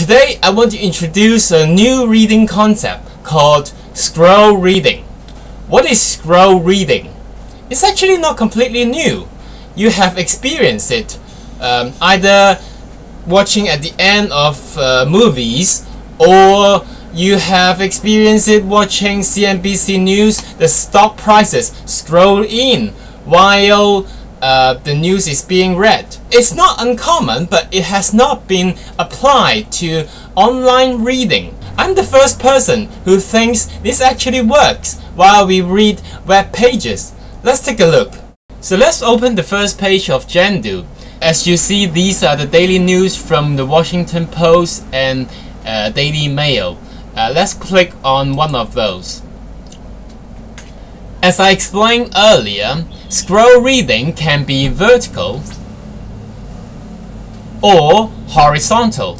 Today I want to introduce a new reading concept called scroll reading. What is scroll reading? It's actually not completely new. You have experienced it either watching at the end of movies, or you have experienced it watching CNBC news. The stock prices scroll in while the news is being read. It's not uncommon, but it has not been applied to online reading. I'm the first person who thinks this actually works while we read web pages. Let's take a look. So let's open the first page of Jendoux. As you see, these are the daily news from the Washington Post and Daily Mail. Let's click on one of those. As I explained earlier, scroll reading can be vertical or horizontal.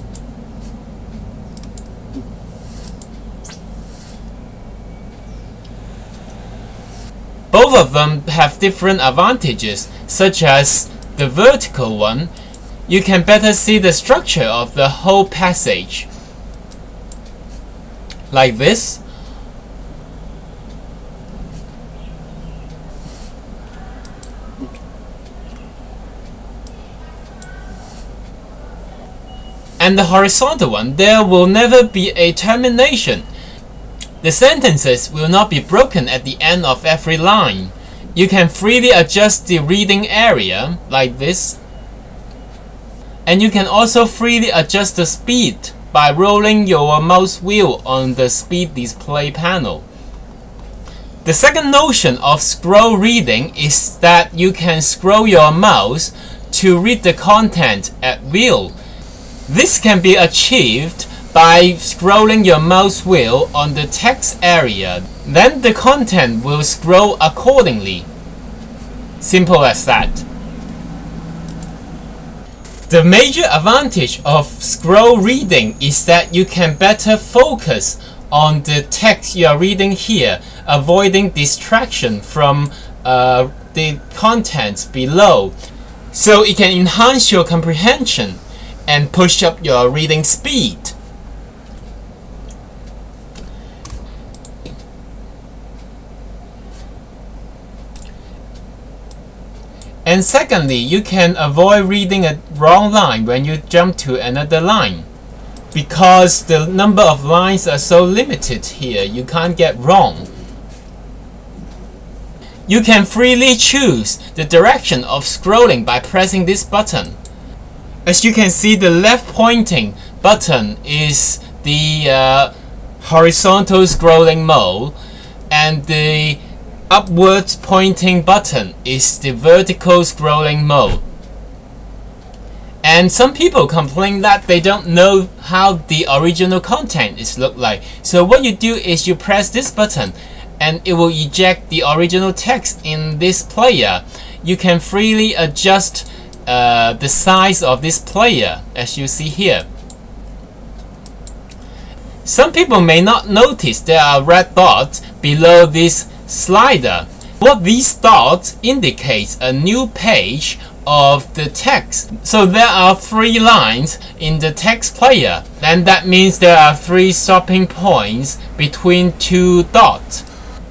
Both of them have different advantages, such as the vertical one, you can better see the structure of the whole passage, like this. And the horizontal one, there will never be a termination. The sentences will not be broken at the end of every line. You can freely adjust the reading area, like this. And you can also freely adjust the speed by rolling your mouse wheel on the speed display panel. The second notion of scroll reading is that you can scroll your mouse to read the content at will. This can be achieved by scrolling your mouse wheel on the text area. Then the content will scroll accordingly. Simple as that. The major advantage of scroll reading is that you can better focus on the text you are reading here, avoiding distraction from the contents below. So it can enhance your comprehension and push up your reading speed. And secondly, you can avoid reading a wrong line when you jump to another line, because the number of lines are so limited here, you can't get wrong. You can freely choose the direction of scrolling by pressing this button. As you can see, the left pointing button is the horizontal scrolling mode, and the upwards pointing button is the vertical scrolling mode. And some people complain that they don't know how the original content is looked like. So what you do is you press this button and it will eject the original text in this player. You can freely adjust the size of this player, as you see here. Some people may not notice there are red dots below this slider. What these dots indicates a new page of the text. So there are three lines in the text player, and that means there are three stopping points between two dots.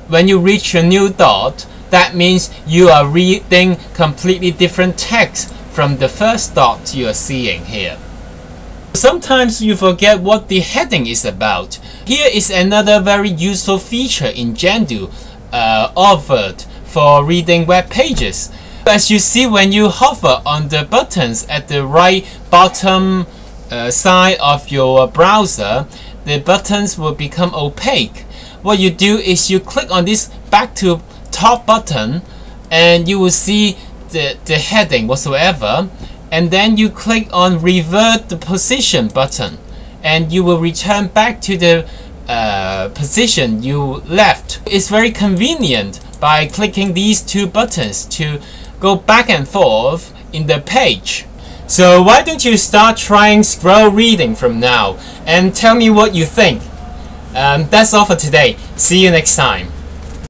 When you reach a new dot, that means you are reading completely different text from the first dot you are seeing here. Sometimes you forget what the heading is about. Here is another very useful feature in Jendoux offered for reading web pages. As you see, when you hover on the buttons at the right bottom side of your browser, the buttons will become opaque. What you do is you click on this back to top button and you will see the heading whatsoever, and then you click on revert the position button and you will return back to the position you left. It's very convenient by clicking these two buttons to go back and forth in the page. So why don't you start trying scroll reading from now and tell me what you think. That's all for today. See you next time.